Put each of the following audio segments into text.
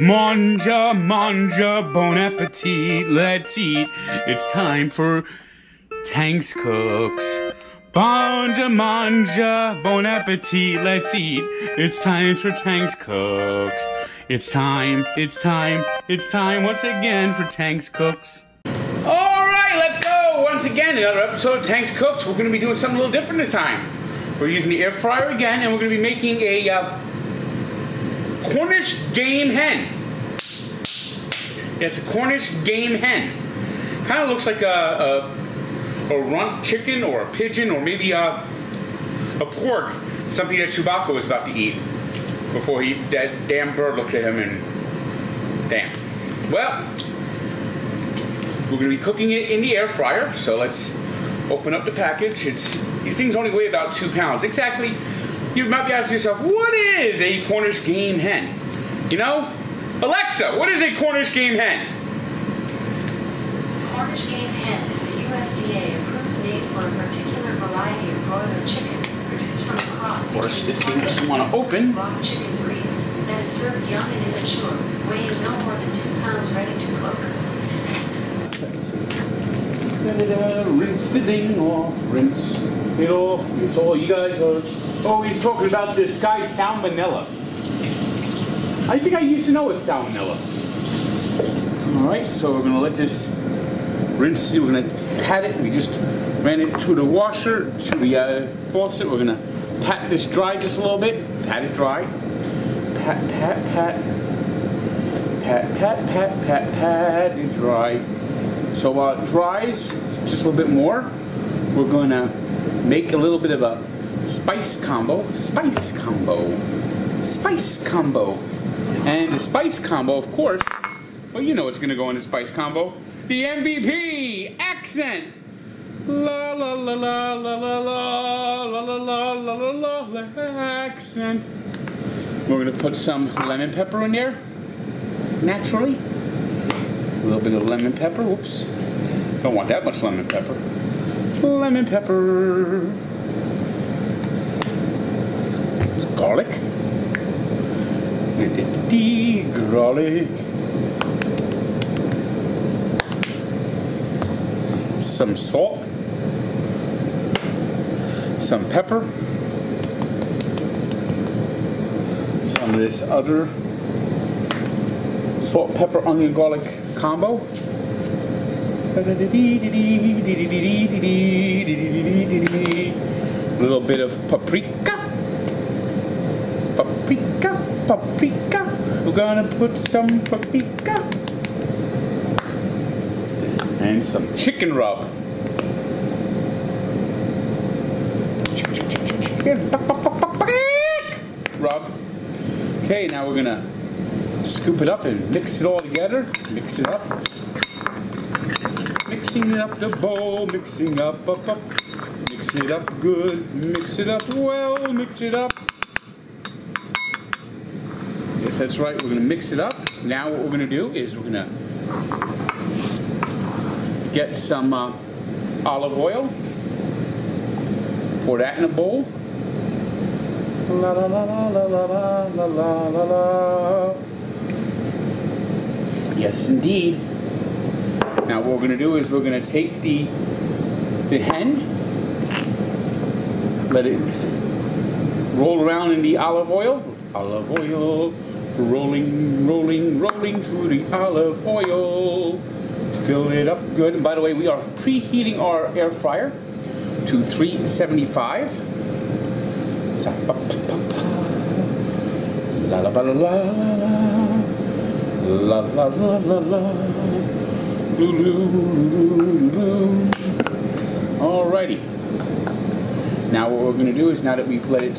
Manja, manja, bon appetit, let's eat. It's time for Tank's Cooks. Manja, manja, bon appetit, let's eat. It's time for Tank's Cooks. It's time once again for Tank's Cooks. Alright, let's go! Once again, another episode of Tank's Cooks. We're going to be doing something a little different this time. We're using the air fryer again, and we're going to be making a Cornish game hen. It's a Cornish game hen. Kind of looks like a runt chicken or a pigeon or maybe a pork. Something that Chewbacca was about to eat before he, that damn bird looked at him and damn. Well, we're going to be cooking it in the air fryer. So let's open up the package. These things only weigh about 2 pounds exactly. You might be asking yourself, what is a Cornish game hen? You know, Alexa, what is a Cornish game hen? Cornish game hen is a USDA-approved name for a particular variety of broiler chicken produced from a cross. Of course, this thing doesn't want to open. Raw chicken breeds that is served young and immature, weighing no more than 2 pounds, ready to cook. Let's see. Rinse the thing off, rinse it off. It's all you guys are. Oh, he's talking about this guy, Salmonella. I think I used to know it's Salmonella. All right, so we're gonna let this rinse. We're gonna pat it. We just ran it to the washer, to the faucet. We're gonna pat this dry just a little bit. Pat it dry. Pat, pat, pat. Pat, pat, pat, pat, pat it dry. So while it dries, just a little bit more, we're gonna make a little bit of a spice combo, spice combo, spice combo. And the spice combo, of course, well, you know what's gonna go in the spice combo. The MVP, Accent. La la la la la la la la la la la la Accent. We're gonna put some lemon pepper in there, naturally. A little bit of lemon pepper, whoops. Don't want that much lemon pepper. Lemon pepper. Garlic. Garlic. Some salt. Some pepper. Some of this other salt, pepper, onion, garlic combo. A little bit of paprika. Paprika, paprika. We're gonna put some paprika and some chicken rub. Chicken rub. Okay, now we're gonna scoop it up and mix it all together. Mix it up. Mixing it up the bowl. Mixing up, up, up. Mix it up good. Mix it up well. Mix it up. Yes, that's right, we're gonna mix it up. Now what we're gonna do is we're gonna get some olive oil, pour that in a bowl. La la la la la la la la la la. Yes indeed. Now what we're gonna do is we're gonna take the hen, let it roll around in the olive oil. Olive oil, rolling, rolling, rolling through the olive oil. Fill it up good. And by the way, we are preheating our air fryer to 375. La la la la la la la la la. Alrighty. Now what we're going to do is, now that we've let it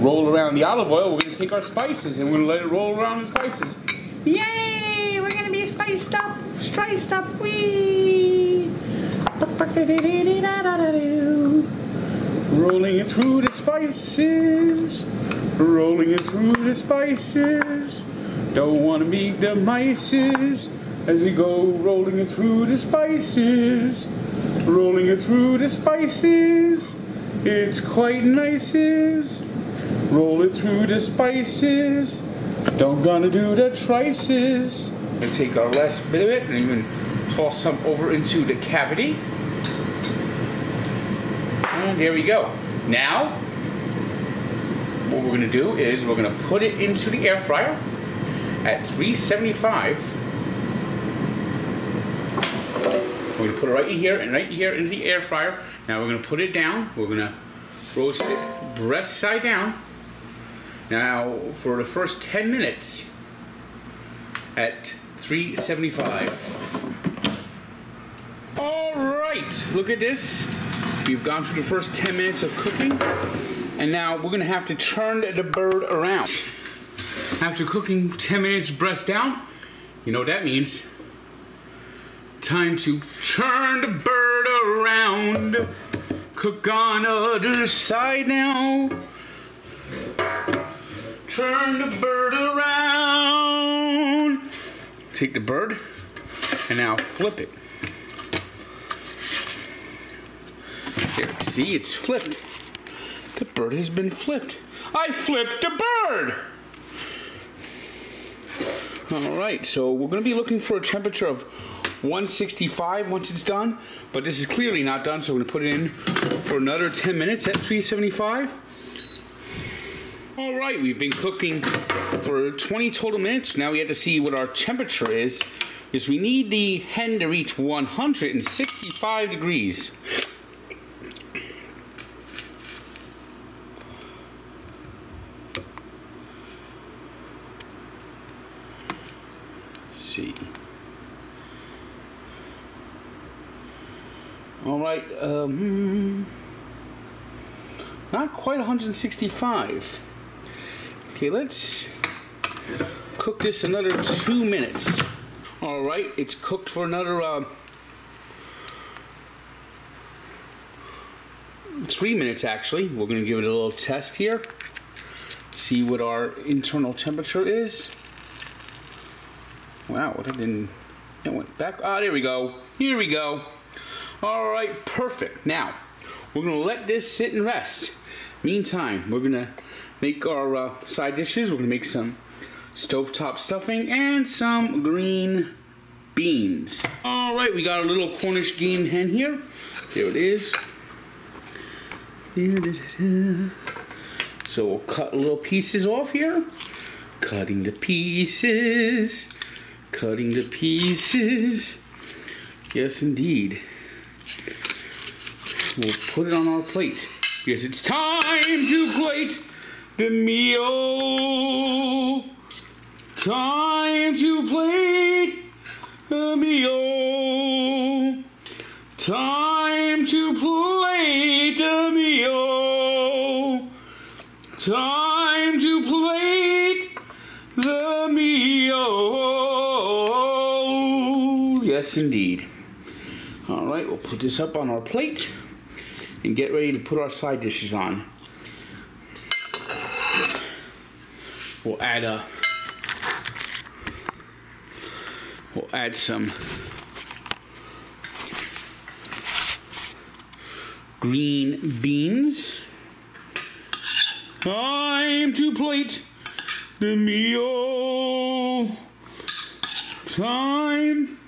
roll around the olive oil, we're going to take our spices and we're going to let it roll around the spices. Yay! We're going to be spiced up, striced up, wee! Rolling it through the spices, rolling it through the spices. Don't want to meet the mices as we go rolling it through the spices, rolling it through the spices. It's quite nice. Roll it through the spices. Don't gonna do the trices. Gonna take our last bit of it and even toss some over into the cavity. And there we go. Now, what we're gonna do is we're gonna put it into the air fryer at 375. We're gonna put it right in here and right here into the air fryer. Now we're gonna put it down. We're gonna roast it breast side down. Now for the first 10 minutes at 375. All right, look at this. We've gone through the first 10 minutes of cooking, and now we're gonna have to turn the bird around. After cooking 10 minutes breast down, you know what that means. Time to turn the bird around. Cook on the other side now. Turn the bird around. Take the bird and now flip it. There, see, it's flipped. The bird has been flipped. I flipped the bird. All right, so we're gonna be looking for a temperature of 165 once it's done, but this is clearly not done, so we're gonna put it in for another 10 minutes at 375. All right, we've been cooking for 20 total minutes. Now we have to see what our temperature is, because we need the hen to reach 165 degrees. Let's see. All right, not quite 165. Okay, let's cook this another 2 minutes. All right, it's cooked for another 3 minutes actually. We're gonna give it a little test here. See what our internal temperature is. Wow, that didn't, that went back. Ah, there we go, here we go. All right, perfect. Now, we're gonna let this sit and rest. Meantime, we're gonna make our side dishes. We're gonna make some stove top stuffing and some green beans. All right, we got our little Cornish game hen here. There it is. So we'll cut little pieces off here. Cutting the pieces, cutting the pieces. Yes, indeed. We'll put it on our plate, because it's time to plate the meal. Time to plate the meal. Time to plate the meal. Time to plate the meal. Yes, indeed. All right, we'll put this up on our plate and get ready to put our side dishes on. We'll add some green beans. Time to plate the meal. Time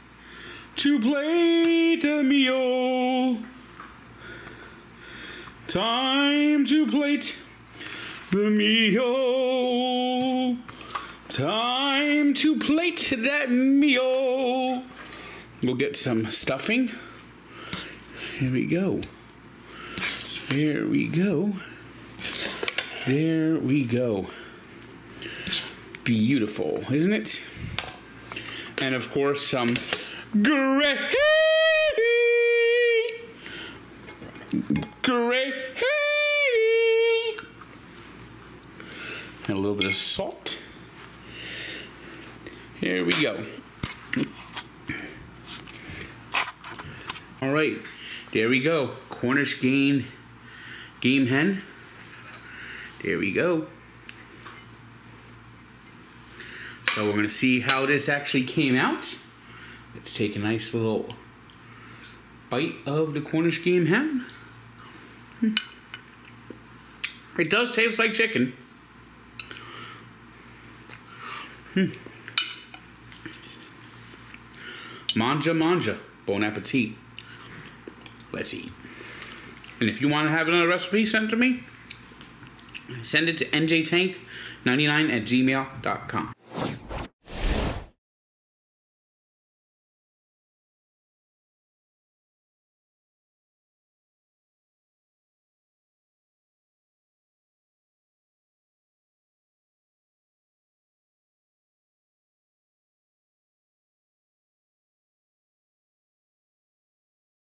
to plate the meal. Time to plate the meal. Time to plate that meal. We'll get some stuffing. Here we go. There we go. There we go. Beautiful, isn't it? And of course, some gravy. Great. And a little bit of salt. Here we go. All right, there we go. Cornish game hen. There we go. So we're gonna see how this actually came out. Let's take a nice little bite of the Cornish game hen. It does taste like chicken. Manja, manja. Bon appetit. Let's eat. And if you want to have another recipe sent to me, send it to njtank99@gmail.com.